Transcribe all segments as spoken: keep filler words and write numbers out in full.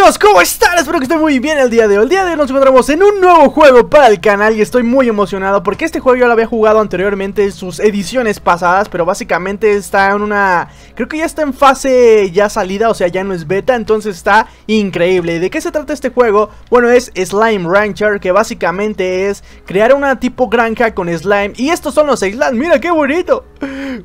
amigos, ¿cómo están? Espero que estén muy bien el día de hoy. El día de hoy nos encontramos en un nuevo juego para el canal y estoy muy emocionado porque este juego yo lo había jugado anteriormente en sus ediciones pasadas, pero básicamente está en una... creo que ya está en fase ya salida, o sea, ya no es beta, entonces está increíble. ¿De qué se trata este juego? Bueno, es Slime Rancher, que básicamente es crear una tipo granja con slime. Y estos son los slimes, mira qué bonito,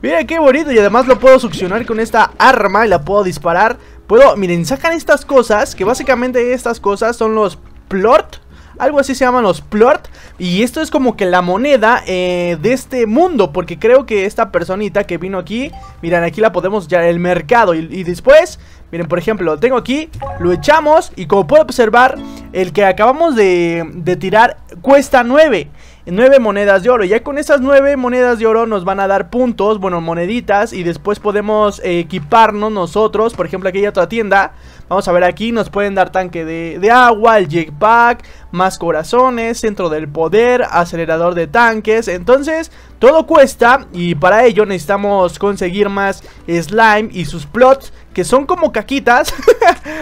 mira qué bonito. Y además lo puedo succionar con esta arma y la puedo disparar. Puedo, miren, sacan estas cosas, que básicamente estas cosas son los plort, algo así se llaman los plort. Y esto es como que la moneda eh, de este mundo, porque creo que esta personita que vino aquí, miren, aquí la podemos ya, el mercado, y, y después, miren, por ejemplo, lo tengo aquí, lo echamos, y como puedo observar, el que acabamos de, de tirar cuesta nueve nueve monedas de oro. Ya con esas nueve monedas de oro nos van a dar puntos, bueno, moneditas, y después podemos eh, equiparnos nosotros. Por ejemplo, aquí hay otra tienda, vamos a ver, aquí nos pueden dar tanque de, de agua, el jetpack, más corazones, centro del poder, acelerador de tanques. Entonces, todo cuesta y para ello necesitamos conseguir más slime y sus plots, que son como caquitas.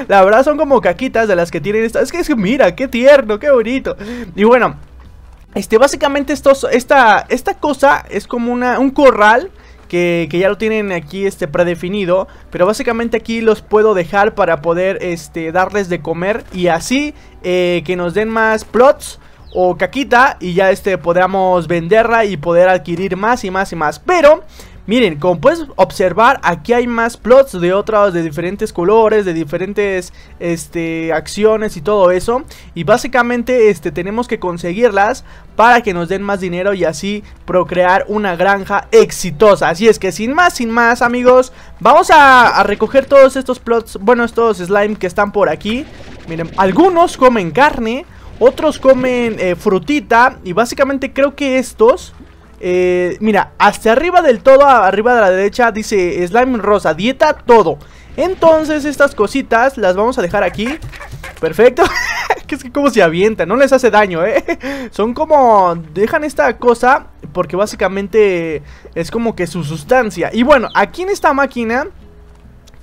La verdad son como caquitas de las que tienen estas. Es que, es que mira, qué tierno, qué bonito. Y bueno, Este, básicamente estos, esta, esta cosa es como una, un corral que, que ya lo tienen aquí este predefinido, pero básicamente aquí los puedo dejar para poder este, darles de comer y así eh, que nos den más plots o caquita y ya este podamos venderla y poder adquirir más y más y más. Pero miren, como puedes observar, aquí hay más plots de otros, de diferentes colores, de diferentes este, acciones y todo eso. Y básicamente este, tenemos que conseguirlas para que nos den más dinero y así procrear una granja exitosa. Así es que sin más, sin más amigos, vamos a, a recoger todos estos plots, bueno, estos slime que están por aquí. Miren, algunos comen carne, otros comen eh, frutita y básicamente creo que estos... Eh, mira, hasta arriba del todo, arriba de la derecha, dice slime rosa, dieta todo. Entonces estas cositas las vamos a dejar aquí. Perfecto. Que es que como se avienta, no les hace daño, eh. Son como, dejan esta cosa porque básicamente es como que su sustancia. Y bueno, aquí en esta máquina,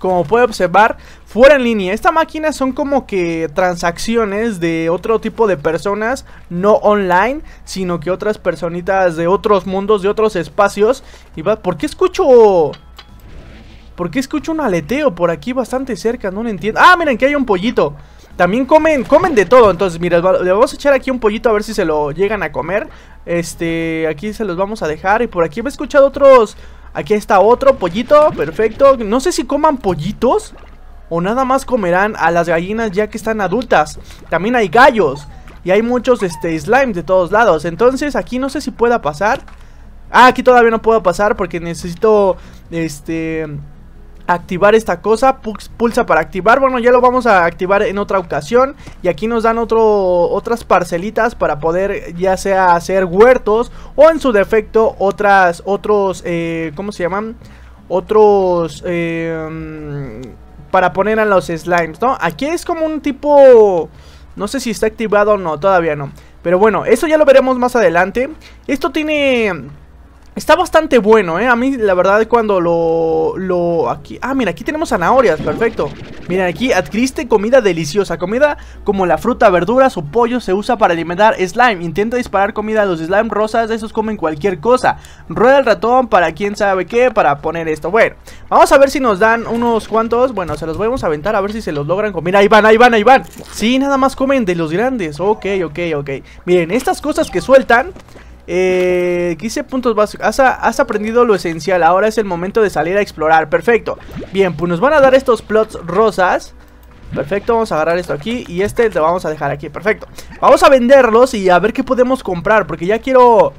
como puede observar, fuera en línea, esta máquina son como que transacciones de otro tipo de personas, no online, sino que otras personitas de otros mundos, de otros espacios. Y va, ¿por qué escucho? ¿Por qué escucho un aleteo por aquí bastante cerca? No lo entiendo. Ah, miren que hay un pollito. También comen, comen de todo. Entonces, mira, le vamos a echar aquí un pollito a ver si se lo llegan a comer. Este, aquí se los vamos a dejar. Y por aquí he escuchado otros... Aquí está otro pollito, perfecto. No sé si coman pollitos o nada más comerán a las gallinas ya que están adultas. También hay gallos y hay muchos este, slime de todos lados. Entonces aquí no sé si pueda pasar. Ah, aquí todavía no puedo pasar porque necesito este activar esta cosa. Pulsa para activar. Bueno, ya lo vamos a activar en otra ocasión. Y aquí nos dan otro, otras parcelitas para poder ya sea hacer huertos o en su defecto otras, otros, eh, ¿cómo se llaman? Otros, eh, para poner a los slimes, ¿no? Aquí es como un tipo, no sé si está activado o no, todavía no. Pero bueno, eso ya lo veremos más adelante. Esto tiene... está bastante bueno, eh, a mí la verdad cuando lo, lo, aquí, ah mira, aquí tenemos zanahorias, perfecto. Miren, aquí adquiriste comida deliciosa, comida como la fruta, verduras o pollo se usa para alimentar slime. Intenta disparar comida a los slime rosas, esos comen cualquier cosa. Rueda el ratón para quién sabe qué, para poner esto, bueno. Vamos a ver si nos dan unos cuantos, bueno, se los vamos a aventar a ver si se los logran comer. Ahí van, ahí van, ahí van. Sí, nada más comen de los grandes, ok, ok, ok. Miren, estas cosas que sueltan... Eh, quince puntos básicos. Has, has aprendido lo esencial. Ahora es el momento de salir a explorar. Perfecto. Bien, pues nos van a dar estos plots rosas. Perfecto, vamos a agarrar esto aquí. Y este lo vamos a dejar aquí. Perfecto. Vamos a venderlos y a ver qué podemos comprar. Porque ya quiero...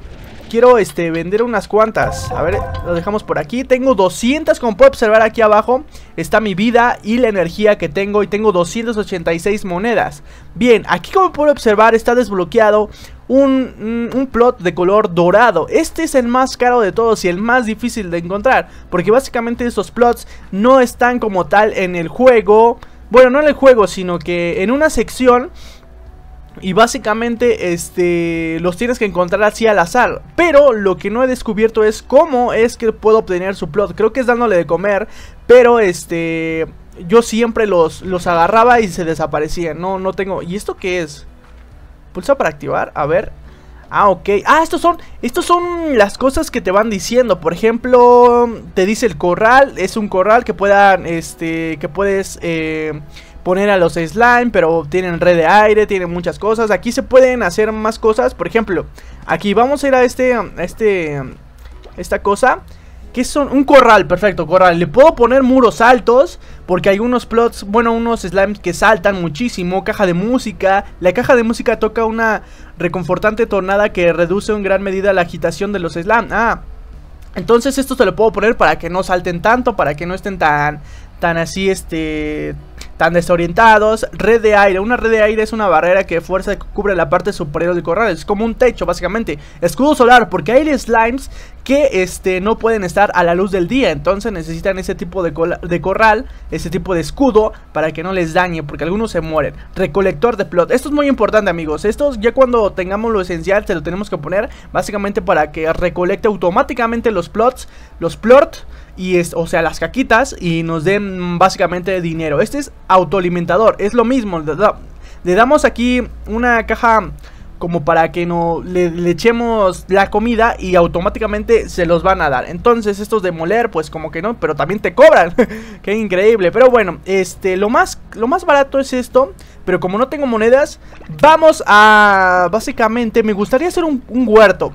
Quiero este, vender unas cuantas. A ver, lo dejamos por aquí. Tengo doscientos, como puedo observar aquí abajo. Está mi vida y la energía que tengo. Y tengo doscientas ochenta y seis monedas. Bien, aquí como puedo observar está desbloqueado un, un plot de color dorado. Este es el más caro de todos y el más difícil de encontrar. Porque básicamente estos plots no están como tal en el juego. Bueno, no en el juego, sino que en una sección... Y básicamente este los tienes que encontrar así al azar. Pero lo que no he descubierto es cómo es que puedo obtener su plot. Creo que es dándole de comer. Pero este... yo siempre los, los agarraba y se desaparecían. No, no tengo... ¿Y esto qué es? Pulsa para activar, a ver. Ah, ok. Ah, estos son, estos son las cosas que te van diciendo. Por ejemplo, te dice el corral. Es un corral que puedan, este, que puedes eh, poner a los slime, pero tienen red de aire, tienen muchas cosas. Aquí se pueden hacer más cosas. Por ejemplo, aquí vamos a ir a este, a este, esta cosa. ¿Qué son? Un corral, perfecto, corral. Le puedo poner muros altos porque hay unos plots, bueno, unos slimes que saltan muchísimo. Caja de música. La caja de música toca una reconfortante tornada que reduce en gran medida la agitación de los slimes. Ah, entonces esto se lo puedo poner para que no salten tanto, para que no estén tan, tan así, este... tan desorientados. Red de aire. Una red de aire es una barrera que fuerza que cubre la parte superior del corral. Es como un techo, básicamente. Escudo solar, porque hay slimes que este, no pueden estar a la luz del día. Entonces necesitan ese tipo de, de corral, ese tipo de escudo, para que no les dañe, porque algunos se mueren. Recolector de plot. Esto es muy importante, amigos. Esto ya cuando tengamos lo esencial se lo tenemos que poner, básicamente para que recolecte automáticamente los plots, los plot, y es, o sea, las caquitas, y nos den básicamente dinero. Este es autoalimentador, es lo mismo. Le damos aquí una caja como para que no le, le echemos la comida y automáticamente se los van a dar. Entonces estos de moler pues como que no, pero también te cobran. Qué increíble. Pero bueno, este lo más, lo más barato es esto, pero como no tengo monedas, vamos a... Básicamente me gustaría hacer un, un huerto.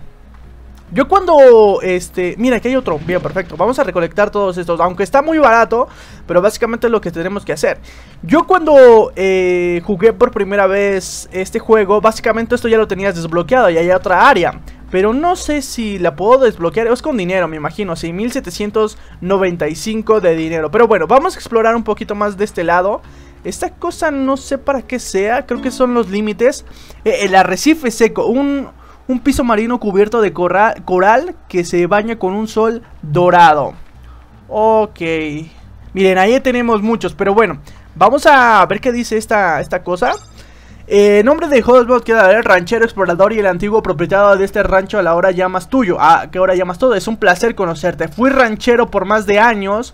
Yo cuando, este, mira, aquí hay otro. Bien, perfecto, vamos a recolectar todos estos. Aunque está muy barato, pero básicamente es lo que tenemos que hacer. Yo cuando eh, jugué por primera vez este juego, básicamente esto ya lo tenías desbloqueado y hay otra área, pero no sé si la puedo desbloquear. Es con dinero, me imagino, sí, mil setecientos noventa y cinco de dinero. Pero bueno, vamos a explorar un poquito más de este lado. Esta cosa no sé para qué sea. Creo que son los límites. eh, El arrecife seco, un... un piso marino cubierto de corral, coral que se baña con un sol dorado. Ok. Miren, ahí tenemos muchos, pero bueno, vamos a ver qué dice esta, esta cosa. Eh, nombre de Hotspot queda el ranchero, explorador y el antiguo propietario de este rancho. A la hora llamas tuyo. ¿A qué hora llamas todo? Es un placer conocerte. Fui ranchero por más de años.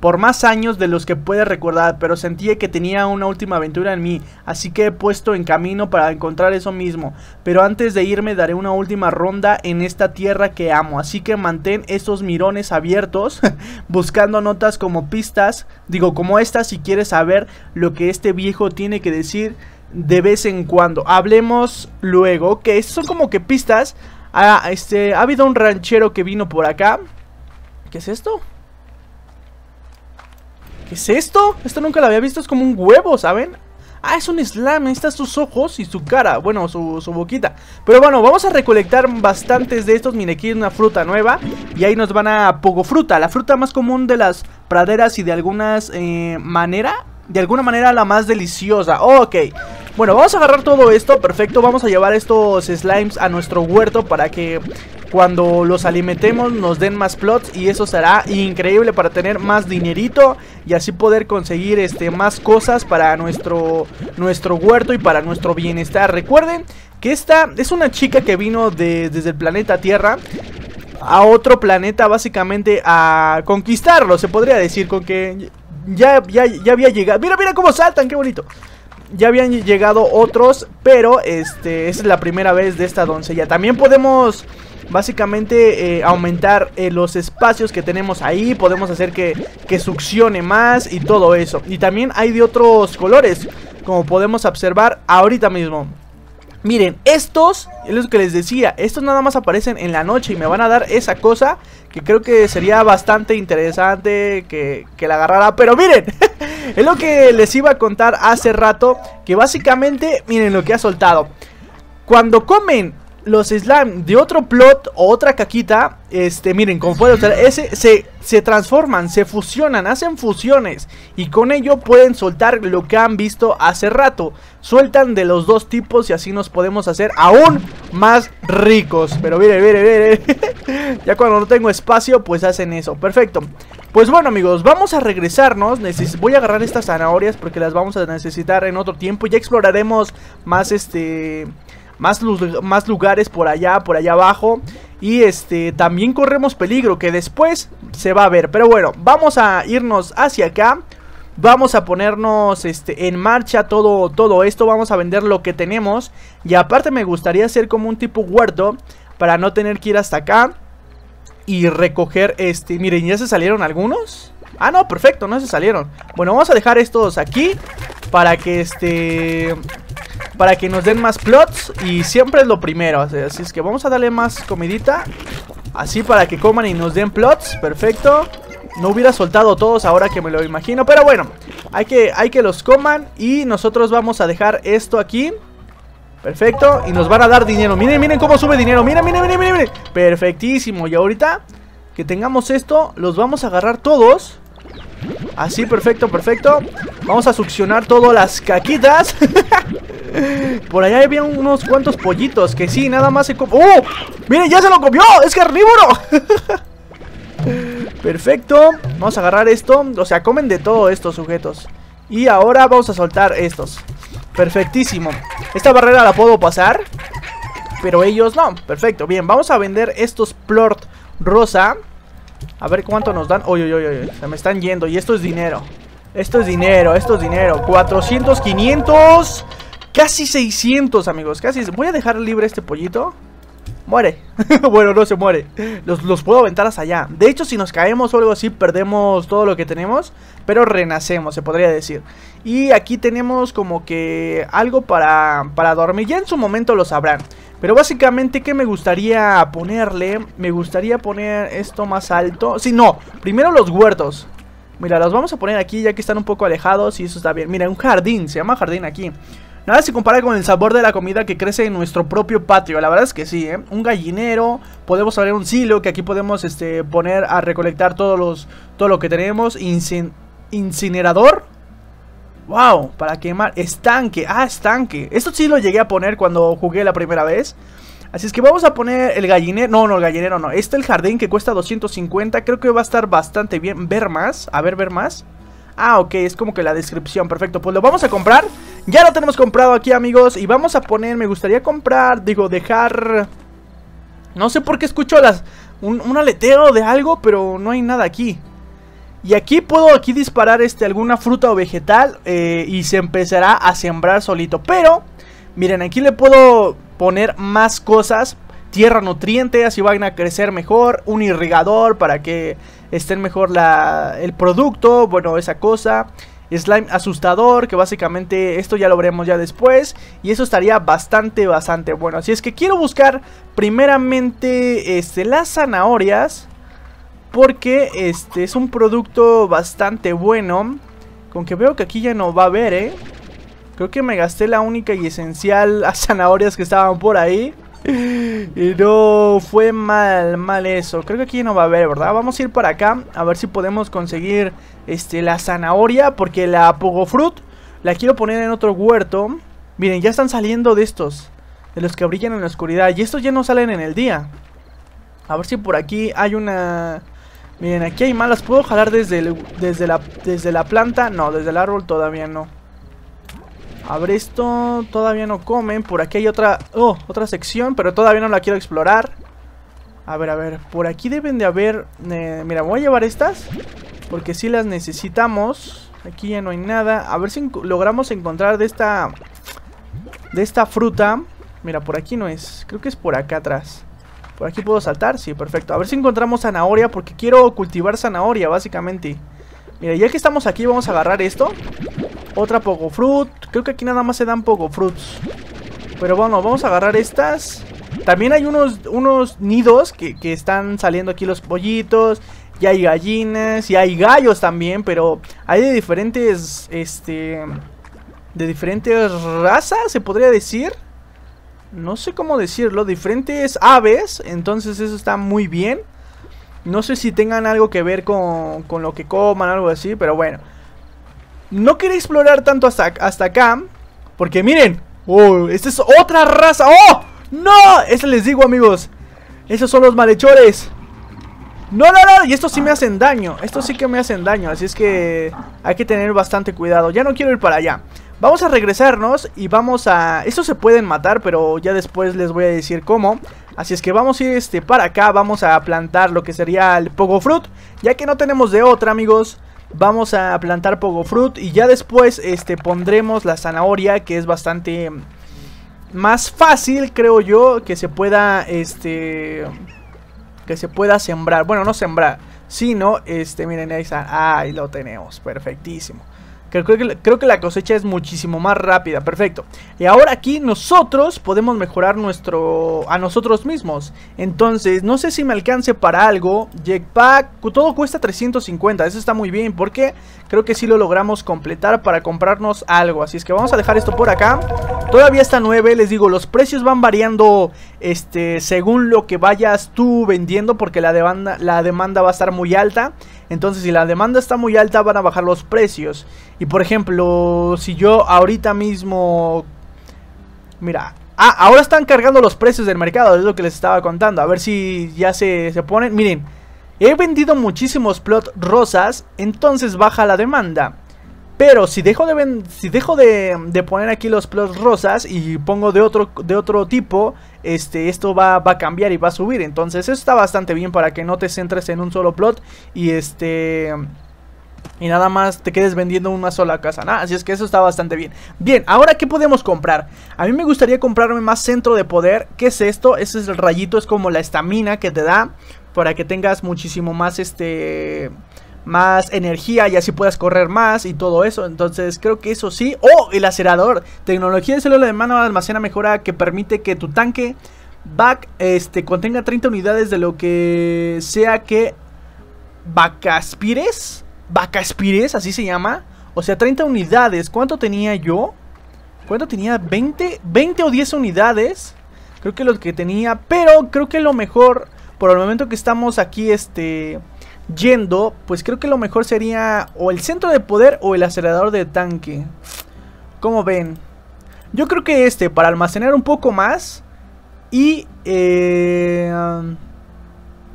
Por más años de los que puedes recordar, pero sentí que tenía una última aventura en mí, así que he puesto en camino para encontrar eso mismo. Pero antes de irme daré una última ronda en esta tierra que amo, así que mantén estos mirones abiertos, buscando notas como pistas, digo como estas, si quieres saber lo que este viejo tiene que decir de vez en cuando. Hablemos luego, que okay, son como que pistas. Ah, este, ha habido un ranchero que vino por acá. ¿Qué es esto? ¿Qué es esto? Esto nunca lo había visto, es como un huevo, ¿saben? Ah, es un slime, ahí están sus ojos y su cara, bueno, su, su boquita. Pero bueno, vamos a recolectar bastantes de estos. Miren, aquí hay una fruta nueva y ahí nos van a pogofruta, la fruta más común de las praderas y de algunas eh, manera, de alguna manera la más deliciosa. Ok, bueno, vamos a agarrar todo esto, perfecto, vamos a llevar estos slimes a nuestro huerto para que... cuando los alimentemos nos den más plots y eso será increíble para tener más dinerito y así poder conseguir este, más cosas para nuestro, nuestro huerto y para nuestro bienestar. Recuerden que esta es una chica que vino de, desde el planeta Tierra a otro planeta básicamente a conquistarlo, se podría decir, con que ya, ya, ya había llegado. Mira, mira cómo saltan, qué bonito. Ya habían llegado otros, pero este, esa es la primera vez de esta doncella. También podemos... básicamente eh, aumentar eh, los espacios que tenemos ahí. Podemos hacer que, que succione más y todo eso. Y también hay de otros colores, como podemos observar ahorita mismo. Miren, estos, es lo que les decía, estos nada más aparecen en la noche y me van a dar esa cosa que creo que sería bastante interesante que, que la agarrara. Pero miren, es lo que les iba a contar hace rato, que básicamente, miren lo que ha soltado. Cuando comen los slime de otro plot o otra caquita, este, miren, como pueden observar, ese, se, se transforman, se fusionan, hacen fusiones y con ello pueden soltar lo que han visto hace rato. Sueltan de los dos tipos y así nos podemos hacer aún más ricos. Pero miren, miren, miren, ya cuando no tengo espacio pues hacen eso, perfecto. Pues bueno amigos, vamos a regresarnos. Neces- voy a agarrar estas zanahorias porque las vamos a necesitar en otro tiempo. Ya exploraremos más este... Más, más lugares por allá, por allá abajo. Y este, también corremos peligro que después se va a ver. Pero bueno, vamos a irnos hacia acá. Vamos a ponernos este, en marcha todo, todo esto. Vamos a vender lo que tenemos. Y aparte me gustaría hacer como un tipo huerto, para no tener que ir hasta acá y recoger este... Miren, ¿ya se salieron algunos? Ah, no, perfecto, no se salieron. Bueno, vamos a dejar estos aquí para que este... para que nos den más plots. Y siempre es lo primero. Así es que vamos a darle más comidita, así para que coman y nos den plots. Perfecto. No hubiera soltado todos ahora que me lo imagino, pero bueno, hay que, hay que los coman. Y nosotros vamos a dejar esto aquí. Perfecto. Y nos van a dar dinero. Miren, miren cómo sube dinero. Miren, miren, miren, miren, miren. Perfectísimo. Y ahorita que tengamos esto, los vamos a agarrar todos. Así, perfecto, perfecto. Vamos a succionar todas las caquitas. Por allá había unos cuantos pollitos que sí, nada más se comió. ¡Oh! ¡Miren, ya se lo comió! ¡Es carnívoro! Perfecto. Vamos a agarrar esto. O sea, comen de todo estos sujetos. Y ahora vamos a soltar estos. Perfectísimo. Esta barrera la puedo pasar, pero ellos no. Perfecto. Bien, vamos a vender estos plort rosa. A ver cuánto nos dan. Oye, oye, oye. Se me están yendo. Y esto es dinero. Esto es dinero. Esto es dinero. cuatrocientos, quinientos. Casi seiscientos, amigos. Casi. Voy a dejar libre este pollito. Muere. Bueno, no se muere. Los, los puedo aventar hasta allá. De hecho, si nos caemos o algo así, perdemos todo lo que tenemos, pero renacemos, se podría decir. Y aquí tenemos como que algo para, para dormir. Ya en su momento lo sabrán. Pero básicamente, ¿qué me gustaría ponerle? Me gustaría poner esto más alto. Sí, no, primero los huertos. Mira, los vamos a poner aquí ya que están un poco alejados y eso está bien. Mira, un jardín, se llama jardín aquí. Nada se compara con el sabor de la comida que crece en nuestro propio patio. La verdad es que sí, ¿eh? Un gallinero. Podemos abrir un silo que aquí podemos este, poner a recolectar todos los, todo lo que tenemos. Incin Incinerador. Wow, para quemar. Estanque, ah, estanque. Esto sí lo llegué a poner cuando jugué la primera vez. Así es que vamos a poner el gallinero. No, no, el gallinero no. Este el jardín que cuesta doscientos cincuenta. Creo que va a estar bastante bien. Ver más, a ver, ver más. Ah, ok, es como que la descripción, perfecto. Pues lo vamos a comprar. Ya lo tenemos comprado aquí, amigos. Y vamos a poner, me gustaría comprar, digo, dejar... No sé por qué escucho las un, un aleteo de algo, pero no hay nada aquí. Y aquí puedo aquí disparar este, alguna fruta o vegetal, eh, y se empezará a sembrar solito. Pero, miren, aquí le puedo poner más cosas. Tierra nutriente, así van a crecer mejor. Un irrigador para que estén mejor la, el producto. Bueno, esa cosa. Slime asustador, que básicamente esto ya lo veremos ya después. Y eso estaría bastante, bastante bueno. Así es que quiero buscar primeramente este, las zanahorias, porque este es un producto bastante bueno. Con que veo que aquí ya no va a haber, ¿eh? Creo que me gasté la única y esencial las zanahorias que estaban por ahí. Y no, fue mal, mal eso. Creo que aquí no va a haber, ¿verdad? Vamos a ir para acá, a ver si podemos conseguir este, la zanahoria, porque la pogofruit la quiero poner en otro huerto. Miren, ya están saliendo de estos, de los que brillan en la oscuridad, y estos ya no salen en el día. A ver si por aquí hay una... Miren, aquí hay malas. ¿Puedo jalar desde, el, desde, la, desde la planta? No, desde el árbol todavía no. A ver, esto todavía no comen. Por aquí hay otra, oh, otra sección, pero todavía no la quiero explorar. A ver, a ver, por aquí deben de haber, eh, mira, voy a llevar estas, porque sí las necesitamos. Aquí ya no hay nada. A ver si logramos encontrar de esta, de esta fruta. Mira, por aquí no es, creo que es por acá atrás. ¿Por aquí puedo saltar? Sí, perfecto. A ver si encontramos zanahoria, porque quiero cultivar zanahoria, básicamente. Mira, ya que estamos aquí, vamos a agarrar esto. Otra pogofruit. Creo que aquí nada más se dan pogofruits. Pero bueno, vamos a agarrar estas. También hay unos, unos nidos que, que están saliendo aquí los pollitos. Y hay gallinas. Y hay gallos también. Pero hay de diferentes... Este... De diferentes razas, se podría decir. No sé cómo decirlo. Diferentes aves. Entonces eso está muy bien. No sé si tengan algo que ver con, con lo que coman, algo así, pero bueno. No quería explorar tanto hasta, hasta acá, porque miren, oh, esta es otra raza. ¡Oh! ¡No! Eso les digo, amigos. Esos son los malhechores. ¡No, no, no! Y estos sí me hacen daño. Estos sí que me hacen daño, así es que hay que tener bastante cuidado. Ya no quiero ir para allá. Vamos a regresarnos y vamos a... Estos se pueden matar, pero ya después les voy a decir cómo. Así es que vamos a ir este, para acá. Vamos a plantar lo que sería el pogofruit, ya que no tenemos de otra, amigos. Vamos a plantar pogo fruit y ya después este, pondremos la zanahoria, que es bastante más fácil, creo yo, que se pueda este que se pueda sembrar. Bueno, no sembrar, sino este, miren, ahí está, ahí lo tenemos, perfectísimo. Creo, creo, que, creo que la cosecha es muchísimo más rápida, perfecto. Y ahora aquí nosotros podemos mejorar nuestro a nosotros mismos. Entonces, no sé si me alcance para algo. Jetpack, todo cuesta trescientos cincuenta, eso está muy bien porque creo que sí lo logramos completar para comprarnos algo. Así es que vamos a dejar esto por acá. Todavía está nueve, les digo, los precios van variando este, según lo que vayas tú vendiendo, porque la demanda, la demanda va a estar muy alta. Entonces, si la demanda está muy alta, van a bajar los precios. Y por ejemplo, si yo ahorita mismo... Mira, ah, ahora están cargando los precios del mercado, es lo que les estaba contando. A ver si ya se, se ponen. Miren, he vendido muchísimos plot rosas, entonces baja la demanda. Pero si dejo de, ven si dejo de, de poner aquí los plots rosas y pongo de otro, de otro tipo, este, esto va, va a cambiar y va a subir. Entonces eso está bastante bien para que no te centres en un solo plot y este... y nada más te quedes vendiendo una sola casa, ¿no? Así es que eso está bastante bien. Bien, ahora ¿qué podemos comprar? A mí me gustaría comprarme más centro de poder. ¿Qué es esto? Ese es el rayito, es como la estamina que te da para que tengas muchísimo más este... más energía y así puedas correr más y todo eso. Entonces creo que eso sí. ¡Oh! El acelerador. Tecnología de célula de mano almacena mejora que permite que tu tanque back este, contenga treinta unidades de lo que sea que vacaspires. Vacaspires, así se llama. O sea, treinta unidades. ¿Cuánto tenía yo? ¿Cuánto tenía? veinte, veinte o diez unidades. Creo que lo que tenía. Pero creo que lo mejor, por el momento que estamos aquí este, yendo, pues creo que lo mejor sería o el centro de poder o el acelerador de tanque. ¿Cómo ven? Yo creo que este, para almacenar un poco más y eh,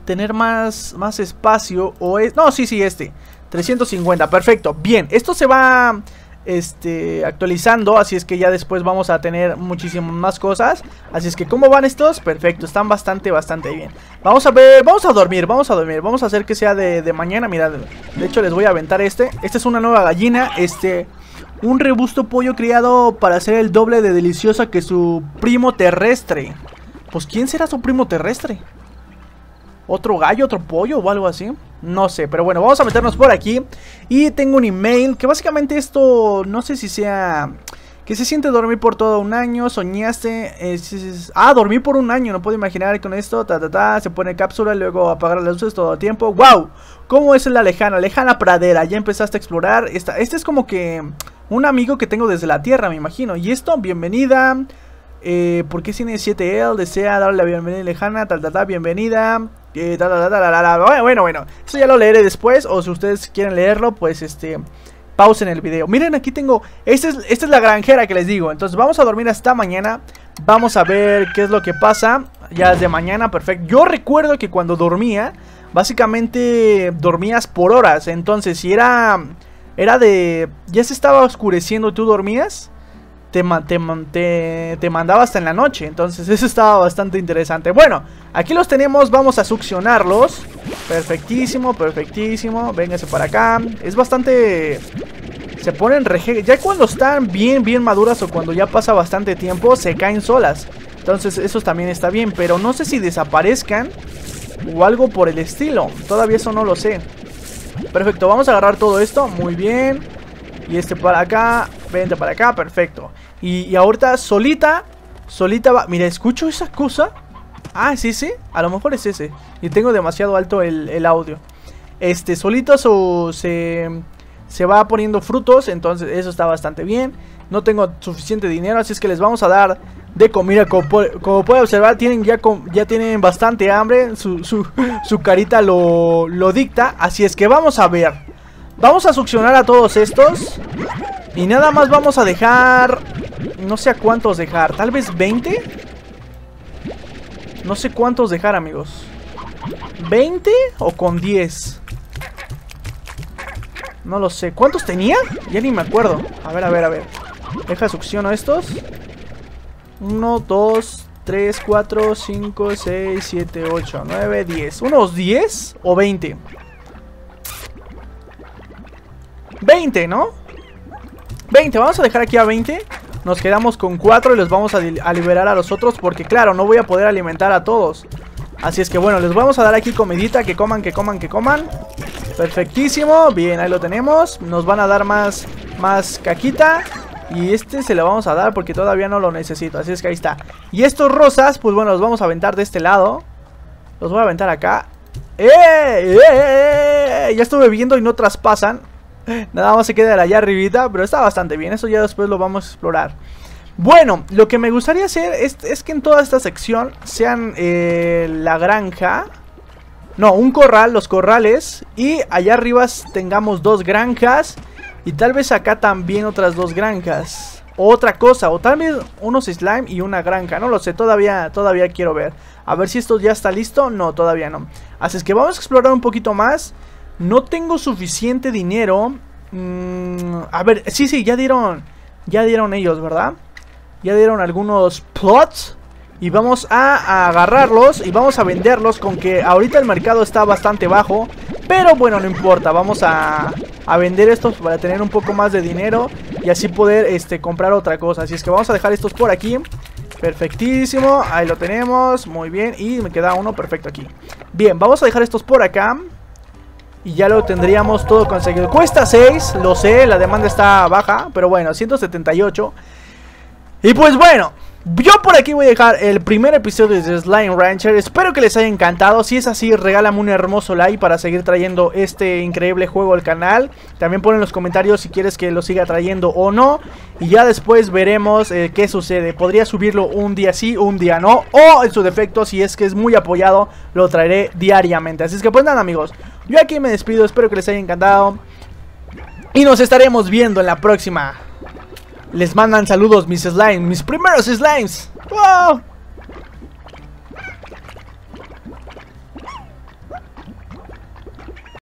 tener más, más espacio. O es, no, sí, sí, este. trescientos cincuenta, perfecto, bien, esto se va este, actualizando, así es que ya después vamos a tener muchísimas más cosas, así es que ¿cómo van estos? Perfecto, están bastante, bastante bien. Vamos a ver, vamos a dormir, vamos a dormir, vamos a hacer que sea de, de mañana, mira, de hecho les voy a aventar este, esta es una nueva gallina, este, un robusto pollo criado para ser el doble de deliciosa que su primo terrestre. Pues ¿quién será su primo terrestre? ¿Otro gallo, otro pollo o algo así? No sé, pero bueno, vamos a meternos por aquí. Y tengo un email, que básicamente esto, no sé si sea... Que se siente dormir por todo un año, soñaste... Es, es, ah, dormí por un año, no puedo imaginar con esto, ta ta ta, se pone cápsula y luego apagar las luces todo el tiempo. ¡Wow! ¿Cómo es la lejana? Lejana pradera, ya empezaste a explorar. Esta, este es como que un amigo que tengo desde la tierra, me imagino. Y esto, bienvenida... Eh, ¿por qué tiene siete L? Desea darle la bienvenida lejana, tal, tal, tal, bienvenida. Eh, tal, tal, tal, tal, tal. Bueno, bueno, eso ya lo leeré después. O si ustedes quieren leerlo, pues este, pausen el video. Miren, aquí tengo. Esta es, esta es la granjera que les digo. Entonces, vamos a dormir hasta mañana. Vamos a ver qué es lo que pasa. Ya es de mañana, perfecto. Yo recuerdo que cuando dormía, básicamente dormías por horas. Entonces, si era. Era de. Ya se estaba oscureciendo, tú dormías. Te, te, te mandaba hasta en la noche. Entonces eso estaba bastante interesante. Bueno, aquí los tenemos, vamos a succionarlos. Perfectísimo, perfectísimo. Vénganse para acá. Es bastante... Se ponen reje... Ya cuando están bien, bien maduras o cuando ya pasa bastante tiempo, se caen solas. Entonces eso también está bien, pero no sé si desaparezcan o algo por el estilo. Todavía eso no lo sé. Perfecto, vamos a agarrar todo esto. Muy bien. Y este para acá, vente para acá, perfecto. Y, y ahorita solita, solita va... Mira, escucho esa cosa. Ah, ¿es ese? A lo mejor es ese. Y tengo demasiado alto el, el audio. Este, solito su, se, se va poniendo frutos, entonces eso está bastante bien. No tengo suficiente dinero, así es que les vamos a dar de comida. Como, como pueden observar, tienen ya, ya tienen bastante hambre. Su, su, su carita lo, lo dicta, así es que vamos a ver. Vamos a succionar a todos estos. Y nada más vamos a dejar... No sé a cuántos dejar. Tal vez veinte. No sé cuántos dejar, amigos. ¿veinte o con diez? No lo sé. ¿Cuántos tenía? Ya ni me acuerdo. A ver, a ver, a ver. Deja, succiono estos. uno, dos, tres, cuatro, cinco, seis, siete, ocho, nueve, diez. ¿Unos diez o veinte? veinte, ¿no? veinte, vamos a dejar aquí a veinte. Nos quedamos con cuatro y los vamos a, a liberar a los otros, porque claro, no voy a poder alimentar a todos. Así es que bueno, les vamos a dar aquí comidita, que coman, que coman, que coman. Perfectísimo, bien, ahí lo tenemos. Nos van a dar más, más caquita. Y este se lo vamos a dar porque todavía no lo necesito, así es que ahí está. Y estos rosas, pues bueno, los vamos a aventar de este lado. Los voy a aventar acá. ¡Eh! ¡Eh! ¡Eh! Ya estuve viendo y no traspasan. Nada más se queda de allá arribita, pero está bastante bien, eso ya después lo vamos a explorar. Bueno, lo que me gustaría hacer es, es que en toda esta sección sean eh, la granja. No, un corral, los corrales. Y allá arriba tengamos dos granjas. Y tal vez acá también otras dos granjas. O otra cosa, o tal vez unos slime y una granja. No lo sé, todavía, todavía quiero ver. A ver si esto ya está listo. No, todavía no. Así es que vamos a explorar un poquito más. No tengo suficiente dinero. Mm, a ver, sí, sí, ya dieron. Ya dieron ellos, ¿verdad? Ya dieron algunos plots. Y vamos a, a agarrarlos y vamos a venderlos. Con que ahorita el mercado está bastante bajo. Pero bueno, no importa. Vamos a, a vender estos para tener un poco más de dinero. Y así poder este, comprar otra cosa. Así es que vamos a dejar estos por aquí. Perfectísimo. Ahí lo tenemos. Muy bien. Y me queda uno perfecto aquí. Bien, vamos a dejar estos por acá. Y ya lo tendríamos todo conseguido. Cuesta seis, lo sé, la demanda está baja. Pero bueno, ciento setenta y ocho. Y pues bueno, yo por aquí voy a dejar el primer episodio de Slime Rancher. Espero que les haya encantado. Si es así, regálame un hermoso like para seguir trayendo este increíble juego al canal. También pon en los comentarios si quieres que lo siga trayendo o no. Y ya después veremos eh, qué sucede. Podría subirlo un día sí, un día no. O en su defecto, si es que es muy apoyado, lo traeré diariamente. Así es que pues nada, amigos. Yo aquí me despido, espero que les haya encantado. Y nos estaremos viendo en la próxima. Les mandan saludos mis slimes, mis primeros slimes. ¡Wow!